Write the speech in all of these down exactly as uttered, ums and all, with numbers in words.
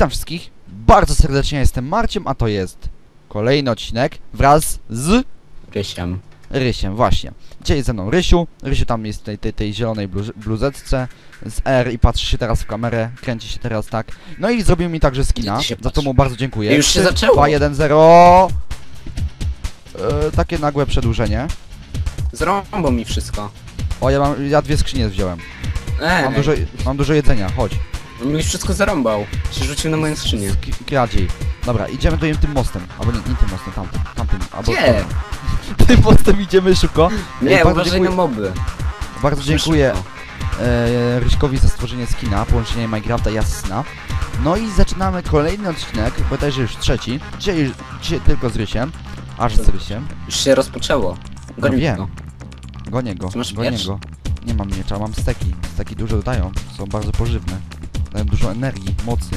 Witam wszystkich, bardzo serdecznie, jestem Marcioom, a to jest kolejny odcinek wraz z... Rysiem. Rysiem, właśnie. Dzisiaj jest ze mną Rysiu, Rysiu tam jest w tej, tej, tej zielonej bluz, bluzetce z R i patrzy się teraz w kamerę, kręci się teraz tak. No i zrobił mi także skina, za to mu bardzo dziękuję. I już się zaczęło! dwa, jeden, zero! E, takie nagłe przedłużenie. Zrąbą mi wszystko. O, ja mam, ja dwie skrzynie wziąłem. Eee. Mam dużo, mam dużo jedzenia, chodź. On mi wszystko zarąbał, się rzucił na moją skrzynię. Kradziej. Dobra, idziemy tutaj tym mostem. Albo nie, nie tym mostem, tamtym, tamtym. Albo nie. Tym mostem idziemy szybko. Nie, uważaj na moby. Bardzo dziękuję e, Ryśkowi za stworzenie skina, połączenie Minecrafta i Assassina. No i zaczynamy kolejny odcinek, bodajże już trzeci. Dzisiaj, dzisiaj tylko z Rysiem, aż z Rysiem. Już się rozpoczęło. Gonię go. Gonię go, gonię go. Nie mam miecza, mam steki. Steki dużo dodają, są bardzo pożywne. Dają dużo energii, mocy.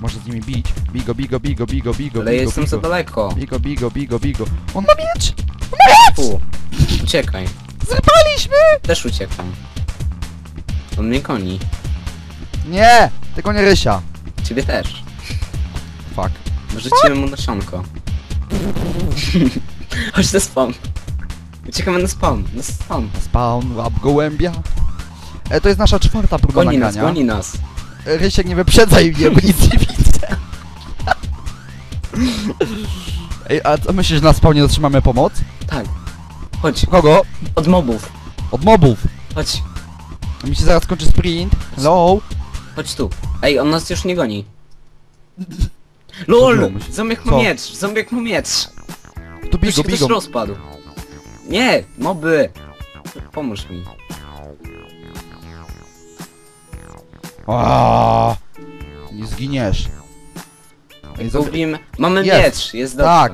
Można z nimi bić. Bigo, bigo, bigo, bigo, bigo. Ale bigo, jestem bigo. Za daleko. Bigo, bigo, bigo, bigo. On ma miecz! On ma miecz! Uciekaj. Zapaliśmy! Też uciekam. On mnie goni. Nie! Tylko nie Rysia. Ciebie też. Fuck. Rzucimy mu nasionko. Chodź na spawn. Uciekamy na spawn. Na spawn. Spawn, łap gołębia. E, to jest nasza czwarta próba nagrania. Goni nas, goni nas. Rysiek, nie wyprzedzaj mnie, bo nic nie widzę. Ej, a co, myślisz, że na spawnie otrzymamy pomoc? Tak. Chodź. Kogo? Od mobów. Od mobów. Chodź. Mi się zaraz kończy sprint. Hello. Chodź tu. Ej, on nas już nie goni. LOL! Zombiak mu miecz, zombiak mu miecz. Tu biegł, biegł. Rozpadł. Nie, moby. Pomóż mi. Oooo, nie zginiesz. Zgubimy. Mamy jest. Miecz, jest dobrze. Tak.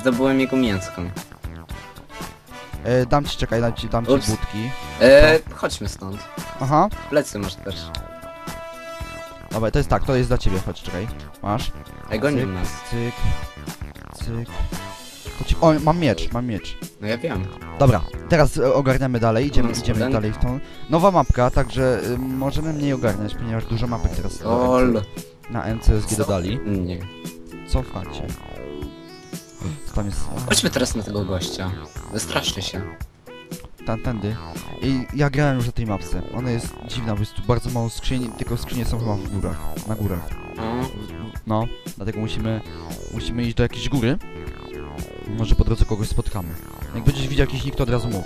Zdobyłem jego mięską. E, dam ci, czekaj, dam ci, dam ci budki. E, chodźmy stąd. Aha. Plecy masz też. Dobra, to jest tak, to jest dla ciebie, chodź, czekaj. Masz. Ej, gonił nas. Cyk, cyk. Chodź, o, mam miecz, mam miecz. No ja wiem. Dobra, teraz ogarniamy dalej, idziemy, idziemy dalej w tą... Nowa mapka, także y, możemy mniej ogarniać, ponieważ dużo mapek teraz Ol. na M C S G dodali. Nie. Cofacie. Tam jest... Chodźmy teraz na tego gościa. Zastraszcie się. Tam, tędy. I ja grałem już na tej mapce. Ona jest dziwna, bo jest tu bardzo mało skrzyni, tylko skrzynie są chyba w górach. Na górach. No, no dlatego musimy, musimy iść do jakiejś góry. Może po drodze kogoś spotkamy. Jak będziesz widział jakiś nikt, to od razu mów.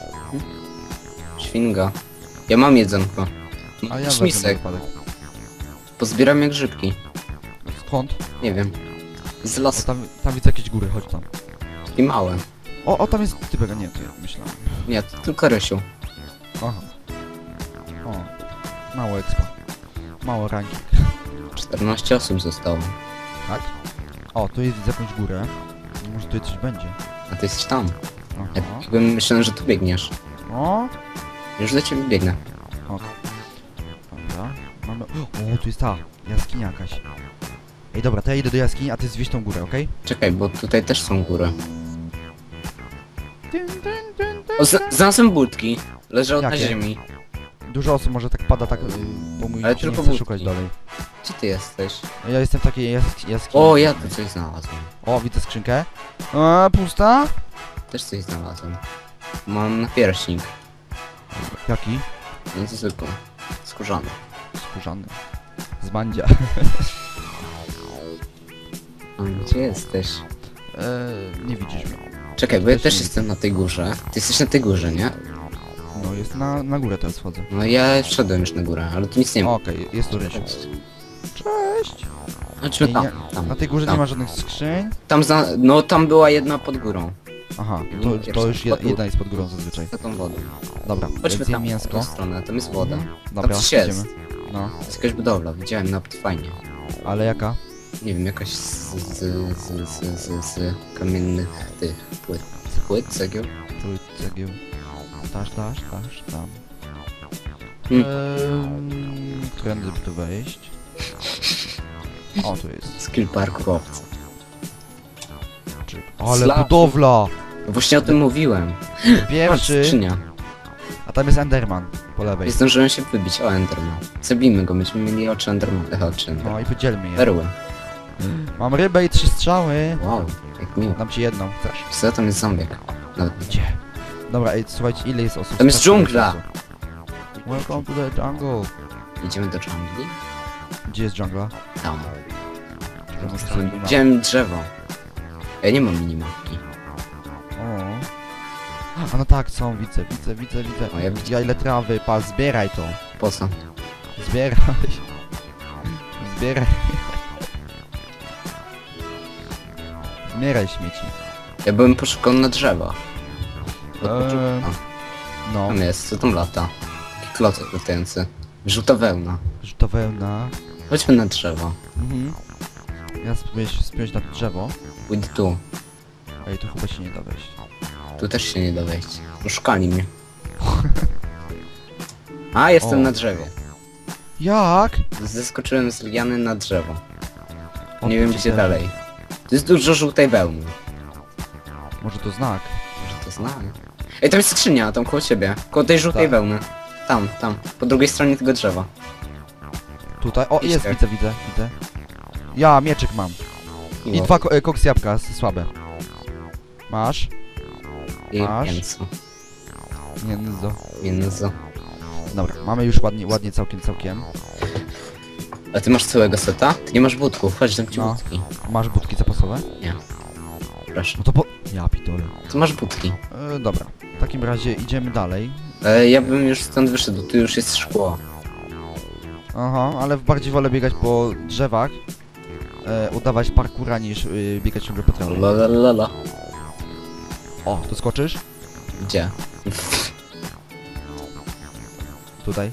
Świnga. Ja mam jedzonko. A ja misek. Pozbieram jak grzybki. Skąd? Nie wiem. Z lasu. O, tam, tam widzę jakieś góry, chodź tam. I małe. O, o tam jest typek, nie, to ja myślałem. Nie, to tylko Rysiu. Aha. O, mało expa. Mało ranking. czternaście osób zostało. Tak? O, tu jest jakąś górę. Może tutaj coś będzie. A ty jesteś tam. Ja, jakbym myślałem, że tu biegniesz. O? Już do ciebie biegnę. O. Dobra. Mamy... O, tu jest ta jaskinia jakaś. Ej, dobra, to ja idę do jaskini, a ty zwieź tą górę, okej? Okay? Czekaj, bo tutaj też są góry. O, znalazłem budki. Leżał na ziemi. Dużo osób może tak pada, tak... Bo mój ale tylko nie chce szukać dalej. Gdzie ty jesteś? Ja jestem w takiej jask jaskini. O, ja tu coś znalazłem. O, widzę skrzynkę. A, pusta? Też coś znalazłem. Mam na pierśnik. Jaki? No to zwykły. Skórzany. Skórzany. Z bandzia. Gdzie jesteś? Eee, nie widzisz mnie. Czekaj, bo ja też jestem na tej górze. Ty jesteś na tej górze, nie? No, jest na, na górę teraz chodzę. No ja wszedłem już na górę, ale tu nic nie ma. Okej, okay, jest tu Rysiu. Cześć! Chodźmy tam, tam. Na tej górze tam. Nie ma żadnych skrzyń? Tam za... No tam była jedna pod górą. Aha, to, to już je, jedna jest pod górą zazwyczaj. Za tą wodę. Dobra, chodźmy tam mięsko. W tą stronę, tam jest woda. Dobra, tam coś jest. No. Jest jakaś budowla, widziałem nawet fajnie. Ale jaka? Nie wiem, jakaś z... z... z... z... z... z... kamiennych tych płyt. Płyt, cegieł? Płyt, cegieł. Taż, taż, taż, tam. Hmm. Eee, którędy by tu wejść? O, tu jest. Skill parkour. Ale budowla! Właśnie o tym mówiłem. Pierwszy. A tam jest Enderman, po lewej. Nie zdążyłem się wybić, o Enderman. Zabijmy go, myśmy mieli oczy Enderman, e, oczy Enderman. No i podzielmy je. Perły. Mm. Mam rybę i trzy strzały. Wow, jak miło. Dam ci jedną też. Co tam jest zombiek? No. Gdzie? Dobra, ej, słuchajcie, ile jest osób? Tam jest dżungla! Welcome to the jungle. Idziemy do dżungli? Gdzie jest dżungla? Tam. Widziałem drzewo. Ja nie mam minimapki. O. A no tak, są, widzę, widzę, widzę, widzę. O, ja widzę, ile trawy, pa, zbieraj to. Po co? Zbieraj. Zbieraj. Zbieraj śmieci. Ja byłem poszukany na drzewa. Eee, no. Tam jest, co tam lata? Klocek latający. Żółta wełna. Żółta wełna. Chodźmy na drzewo. Mhm. Ja spróbuję się spiąć na drzewo. Pójdę tu. Ej, tu chyba się nie da wejść. Tu też się nie da wejść. Poszukali mnie. A, jestem o. na drzewie. Jak? Zeskoczyłem z liany na drzewo. O, nie wiem gdzie ten... dalej. Tu jest dużo żółtej wełny. Może to znak? Może to znak? Ej, tam jest skrzynia, tam koło ciebie. Koło tej żółtej tak. wełny. Tam, tam. Po drugiej stronie tego drzewa. Tutaj? O, jest, widzę, widzę, widzę. Ja mieczyk mam. I dwa ko koks jabłka, słabe. Masz? Masz? Mięso. Mięso. Mięso. Dobra, mamy już ładnie, ładnie całkiem, całkiem. A ty masz całego seta? Ty nie masz budków, chodź dam ci no. budki. Masz budki zapasowe? Nie. Proszę. No to po... Ja pitole. Ty masz budki. E, dobra, w takim razie idziemy dalej. E, ja bym już stąd wyszedł, tu już jest szkło. Aha, ale bardziej wolę biegać po drzewach. E, udawać parkura niż y, biegać ciągle po trawie. Lalalala. O, tu skoczysz? Gdzie? Tutaj.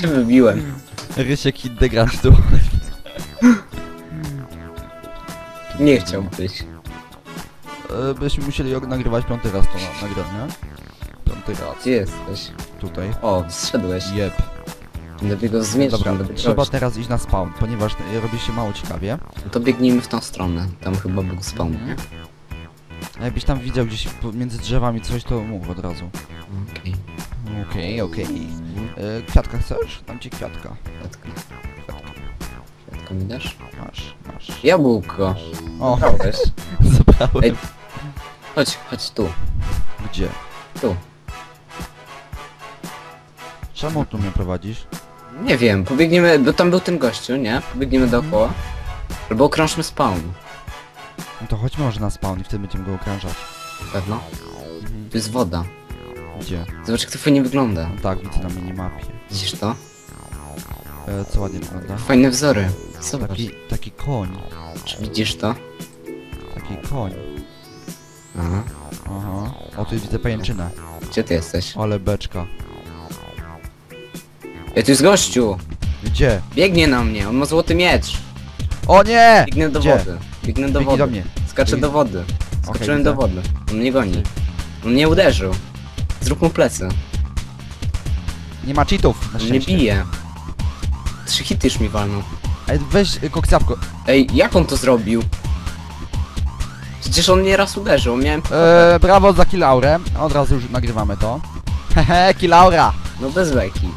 Się wybiłem. Rysiek i degrastu. Nie chciałbyś. E, byśmy musieli nagrywać piąty raz to na nagranie. Piąty raz. Gdzie jesteś? Tutaj. O, zszedłeś. Jeb. Będę go zmieszczał. Dobra, Dobra trzeba robić. Teraz iść na spawn, ponieważ robi się mało ciekawie. No to biegnijmy w tą stronę. Tam chyba był spawn, nie? A jakbyś tam widział gdzieś między drzewami coś, to mów od razu. Okej. Okay. Okej, okay, okej. Okay. E, kwiatka chcesz? Dam ci kwiatka. Kwiatka. Kwiatka, kwiatka mi dasz? Masz, masz. Jabłko. O, zabrałeś. Zabrałem. Ej. Chodź, chodź tu. Gdzie? Tu. Czemu tu mnie prowadzisz? Nie wiem, pobiegniemy, bo tam był ten gościu, nie? Pobiegniemy dookoła. Albo okrążmy spawn. No to chodźmy może na spawn i wtedy będziemy go okrążać. Pewno? Mhm. Tu jest woda. Gdzie? Zobacz jak to fajnie wygląda. No tak, widzę na minimapie. Widzisz to? E, co ładnie wygląda? Fajne wzory. Zobacz. Taki, taki koń. Czy widzisz to? Taki koń. Aha. Aha. O, tu widzę pajęczynę. Gdzie ty jesteś? Ale beczka. Ej, tu jest gościu! Gdzie? Biegnie na mnie, on ma złoty miecz! O nie! Biegnę do Gdzie? wody. Biegnę do Biegnie wody. Do mnie. Skaczę Biegnie. do wody. Skoczyłem okay, do wody. On mnie goni. On mnie uderzył. Zrób mu plecy. Nie ma cheatów. Na nie bije. Trzy hity już mi walną. Ej, weź koksapko. Ej, jak on to zrobił? Przecież on mnie raz uderzył, miałem... Eee, brawo za Killaurę. Od razu już nagrywamy to. Hehe, Killaura! No bez beki.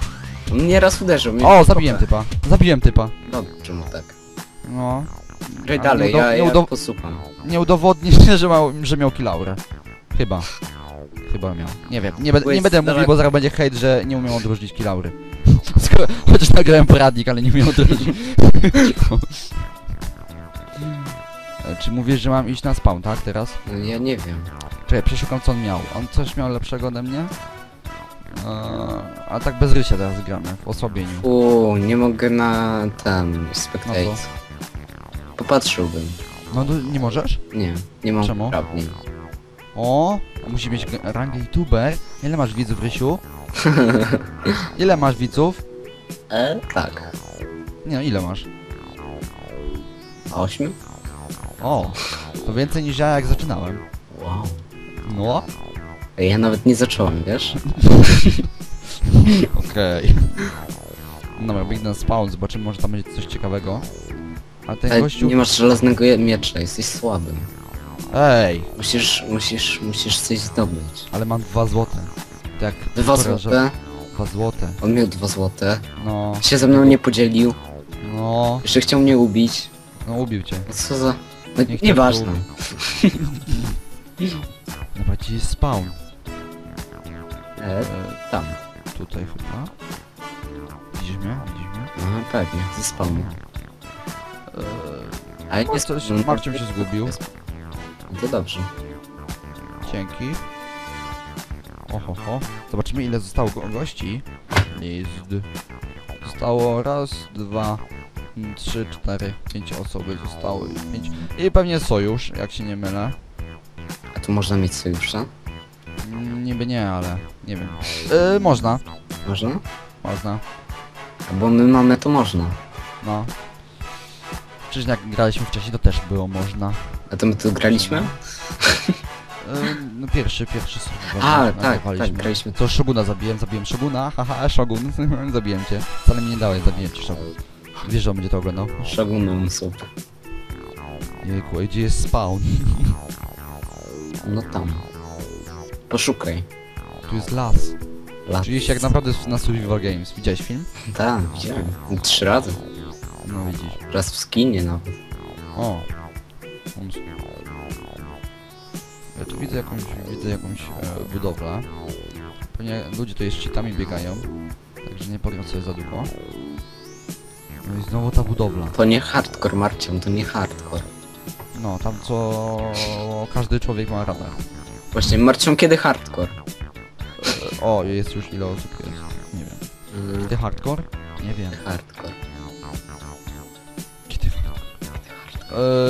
On mnie raz uderzył. Mnie o, zabiłem typa. Zabiłem typa. Dobrze, czemu tak? No. Graj dalej, ja, ja posupam. Nie udowodnisz, że, ma, że miał Killaurę. Chyba. Chyba miał. Nie wiem, nie, be, nie będę mówił, bo zaraz będzie hejt, że nie umiał odróżnić Killaury. Chociaż nagrałem poradnik, ale nie umiał odróżnić. Czy mówisz, że mam iść na spawn, tak, teraz? Ja nie wiem. Czekaj, przeszukam co on miał. On coś miał lepszego ode mnie? Eee, a tak bez rysia teraz gramy, w osłabieniu. Uuu, nie mogę na ten... spectate. No popatrzyłbym. No to nie możesz? Nie, nie mam. Czemu? Uprawnień. O, musi mieć rangę youtuber. Ile masz widzów, Rysiu? Ile masz widzów? E, tak. Nie, ile masz? Ośmiu? O, to więcej niż ja jak zaczynałem. Wow. No. Ja nawet nie zacząłem, wiesz? Okej. Okay. Dobra, biegnę na spawn, zobaczymy, może tam będzie coś ciekawego. A ten ale gościu... nie masz żelaznego miecza, jesteś słaby. Ej! Musisz, musisz, musisz coś zdobyć. Ale mam dwa złote. Tak. Dwa złote? Dwa złote. On miał dwa złote. No. Się ze mną nie podzielił. No. Jeszcze chciał mnie ubić. No ubił cię. Co za... No, nie nieważne. Dobra, gdzie jest spawn? E, e, tam. Tutaj chyba. Widzisz mnie? Widzisz mnie? Aha, pewnie, ze spawnem. E, ale nie coś, Marcioom się zgubił. To dobrze. Dzięki. Oho, ho. Zobaczymy, ile zostało gości. Jest... Zostało raz, dwa, trzy, cztery, pięć osoby zostały. Pięć. I pewnie sojusz, jak się nie mylę. A tu można mieć sojusza? Niby nie, ale nie wiem. Yy, można. Można? Można. A bo my mamy, to można. No. Przecież jak graliśmy wcześniej, to też było można. A to my tu graliśmy? No pierwszy, pierwszy Survival. A, tak, tak, graliśmy. To Szoguna zabiłem, zabiłem Szoguna, haha, Szogun, zabiłem cię. Wcale mi nie dałeś, zabiłem cię Szogun. Wiesz, że on będzie to oglądał? Szogun mam super. Jejku, gdzie jest spawn? No tam. Poszukaj. Tu jest las. Las. Czyli się jak naprawdę na Survival Games. Widziałeś film? Tak, widziałem. Trzy razy. No widzisz. Raz w skinie nawet. O. Ja tu widzę jakąś, widzę jakąś e, budowlę. Pewnie ludzie to jeszcze cheatami biegają. Także nie powiem sobie za długo. No i znowu ta budowla. To nie hardcore, Marcioom, to nie hardcore. No, tam co... każdy człowiek ma radę. Właśnie, Marcioom, kiedy hardcore? E, o, jest już ile osób jest. Nie wiem. Kiedy hardcore? Nie wiem. Hardcore.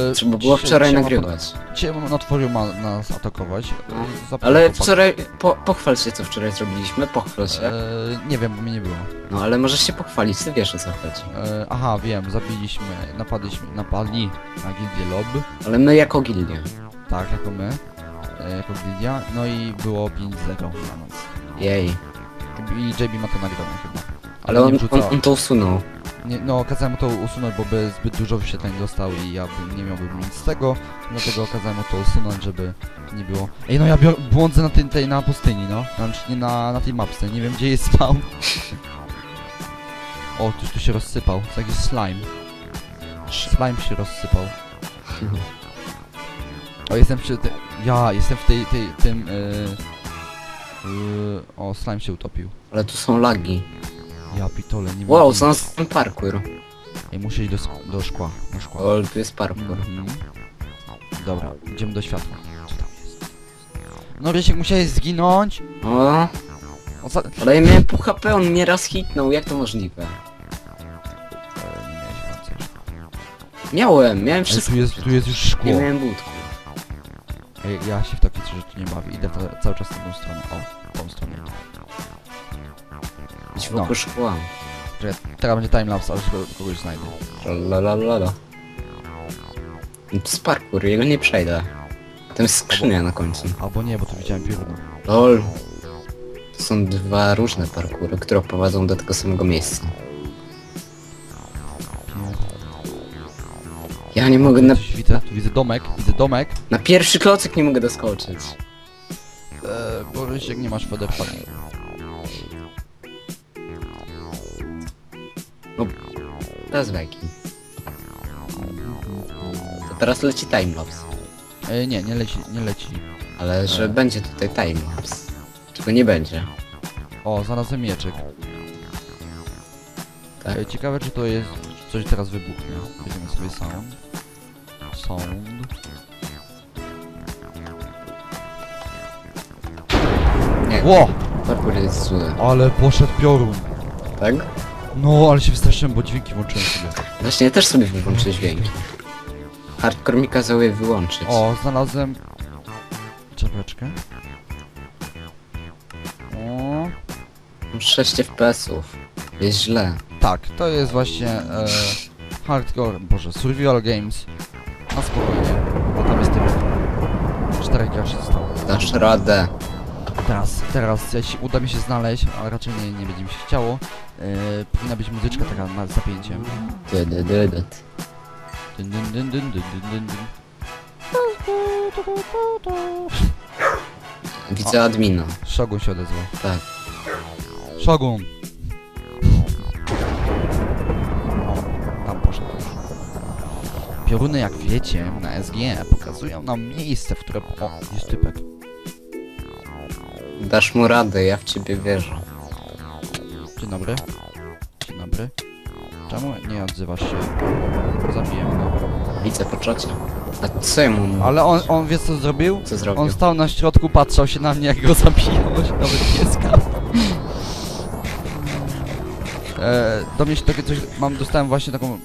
Eee, Trzeba było wczoraj nagrywać. Dzisiaj Natforium ma nas atakować. Eee, ale wczoraj... Po, pochwal się, co wczoraj zrobiliśmy, pochwal się. Eee, nie wiem, bo mnie nie było. No ale możesz się pochwalić, ty wiesz, o co chodzi. Eee, aha, wiem, zabiliśmy, napadliśmy, napadli na gildię Lob. Ale my jako gildia. Tak, jako my. Eee, jako gildia. No i było pięć zero na nas. Jej. I J B ma to nagrane chyba. Ale, ale on, on, on to usunął. Nie, no, kazałem mu to usunąć, bo by zbyt dużo wyświetleń dostał i ja bym nie miałbym nic z tego. Dlatego kazałem mu to usunąć, żeby nie było... Ej, no ja błądzę na tej, tej na pustyni, no. Znaczy na, na tej mapce, nie wiem gdzie jest spawn. O, ktoś tu się rozsypał, to jakiś slime. Slime się rozsypał. O, jestem przy tej... Ja, jestem w tej, tej, tym... Yy, yy, o, slime się utopił. Ale tu są lagi. Ja pitole, nie wiem. Wow, co nas ten parkour. I muszę iść do, do szkła, do szkła. O, tu jest parkour. Mm -hmm. Dobra, idziemy do światła. Co tam jest? No Rysiek, musiałeś zginąć. O. O co... Ale ja miałem pół H P, on mnie raz hitnął, jak to możliwe? Ale nie miałeś pancerza. Miałem, miałem wszystko. Ale tu jest, tu jest już szkło. Nie miałem budku. Ej, ja się w takie rzeczy nie bawię, idę ta, cały czas w tą stronę. O, tą stronę. No. Szkła. Czekaj, teraz będzie timelapse, aż kogoś znajdę. Lalalala. To jest parkour, jego nie przejdę. Tam jest skrzynia albo, na końcu. Albo nie, bo tu widziałem piórno. Lol. To są dwa różne parkoury, które prowadzą do tego samego miejsca. Ja nie mogę na... Widzę, tu widzę domek, widzę domek. Na pierwszy klocek nie mogę doskoczyć. Eee, bo Rysiek nie masz wodę. No, teraz weki. To teraz leci timelapse. E, nie, nie leci, nie leci. Ale że e. będzie tutaj timelapse. Czego nie będzie. O, znalazłem mieczek. Tak. E, ciekawe, czy to jest... Czy coś teraz wybuchnie. Weźmiemy sobie sound. Sound. Nie. Ło! Parkour jest zły. Ale poszedł piorun. Tak? No, ale się wystraszyłem, bo dźwięki włączyłem sobie. Właśnie, ja też sobie wyłączę dźwięki. Hardcore mi kazał je wyłączyć. O, znalazłem... czapeczkę. O... sześć F P S ów. Jest źle. Tak, to jest właśnie... E, hardcore... Boże, Survival Games. Na spokojnie. Bo tam jest tyle. cztery K zostało. Dasz radę. Teraz, teraz, jeśli uda mi się znaleźć, ale raczej nie, nie będzie mi się chciało, yy, powinna być muzyczka taka nad zapięciem. Dun, dun, dun, dun, dun, dun, dun. Widzę admina. Szogun się odezwał. Tak. Szogun! O, tam poszedł. Pioruny, jak wiecie, na S G pokazują nam miejsce, w które... O, jest typek. Dasz mu radę, ja w ciebie wierzę. Dzień dobry. Dzień dobry. Czemu nie odzywasz się? Zabiję go. Widzę po czacie. A co jemu? Ale on, on wie co zrobił? Co zrobił? On stał na środku, patrzał się na mnie, jak go zabijałeś, nawet nie skapał. E, do mnie się takie coś... Mam, dostałem właśnie taką... E,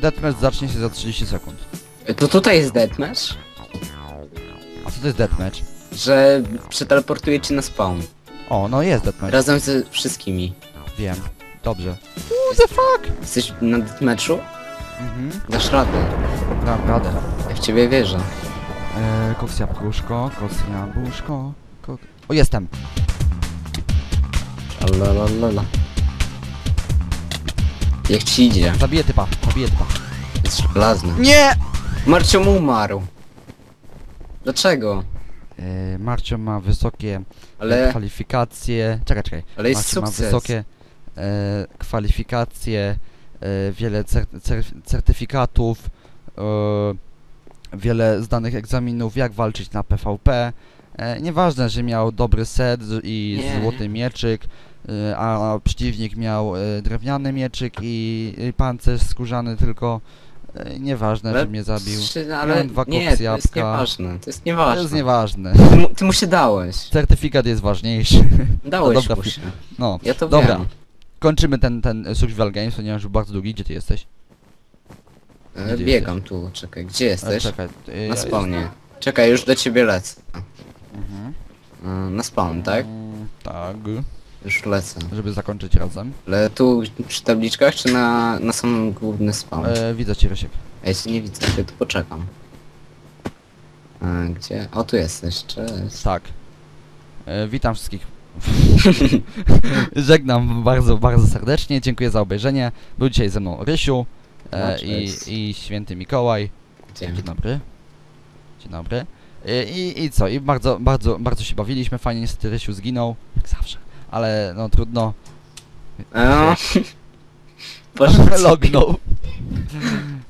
deathmatch zacznie się za trzydzieści sekund. To tutaj jest deathmatch? A co to jest deathmatch? Że przeteleportuje cię na spawn. O, no jest deathmatch. Razem ze wszystkimi. Wiem. Dobrze. What the fuck? Jesteś na deathmatchu? Mhm. Dasz radę. Dam radę. Ja w ciebie wierzę. Eee, koks jabłuszko, koks jabłuszko, koks... O, jestem! Alalalala. Jak ci idzie? Zabiję typa, zabiję typa. Jest żelazny. Nie! Marcioom umarł. Dlaczego? Eee, Marcioom ma wysokie... Ale... kwalifikacje... Czekaj, czekaj. Ale jest Marcioom sukces. Ma wysokie... E, kwalifikacje, e, wiele cer cer certyfikatów, e, wiele zdanych egzaminów, jak walczyć na P V P. E, nieważne, że miał dobry set i nie. Złoty mieczyk, e, a przeciwnik miał e, drewniany mieczyk i, i pancerz skórzany, tylko e, nieważne, ale, że mnie zabił. Czy, ale dwa nie, to jest nieważne, to jest nieważne. To jest nieważne. Ty mu, ty mu się dałeś. Certyfikat jest ważniejszy. Dałeś no, dobra, mu się. No, ja to dobra. Wiem. Kończymy ten, ten Survival Games, ponieważ już bardzo długi. Gdzie ty jesteś? Gdzie ty biegam jesteś? Tu, czekaj. Gdzie jesteś? Czekaj, ty, na spawnie. Ja czekaj, już do ciebie lecę. Mhm. Na spawn, tak? Mm, tak. Już lecę. Żeby zakończyć razem. Ale tu przy tabliczkach, czy na, na sam główny spawn? E, widzę cię, Rysiek. Ja cię nie widzę, ja tu poczekam. E, gdzie? O, tu jesteś. Cześć. Tak. E, witam wszystkich. Żegnam bardzo, bardzo serdecznie. Dziękuję za obejrzenie. Był dzisiaj ze mną Rysiu e, i, i Święty Mikołaj. Dzień dobry. Dzień dobry. I, i co? I bardzo, bardzo, bardzo się bawiliśmy. Fajnie, niestety Rysiu zginął. Jak zawsze. Ale no trudno. Eee. Lognął.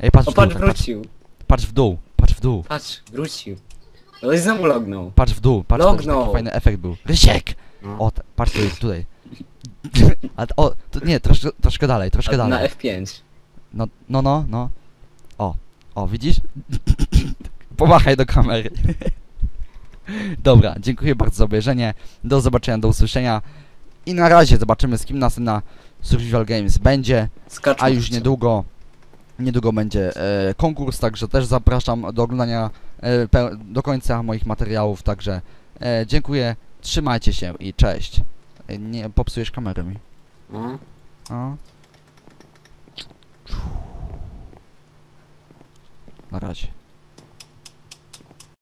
Ej, patrz, o, patrz, w dół, wrócił. Tak, patrz. patrz w dół. Patrz w dół. Patrz, wrócił. No i znowu lognął. Patrz w dół. Patrz, lognął. Taki fajny efekt był. Rysiek! No. O, patrz tutaj, tutaj. A, o, to, nie, troszkę, troszkę dalej, troszkę A, dalej. Na F pięć. No, no, no, no. O, o, widzisz? Pomachaj do kamery. Dobra, dziękuję bardzo za obejrzenie. Do zobaczenia, do usłyszenia. I na razie zobaczymy, z kim następna Survival Games będzie. Skaczmy. A już niedługo, niedługo będzie e, konkurs, także też zapraszam do oglądania e, do końca moich materiałów, także e, dziękuję. Trzymajcie się i cześć. Nie popsujesz kamery mi. No. O. Na razie.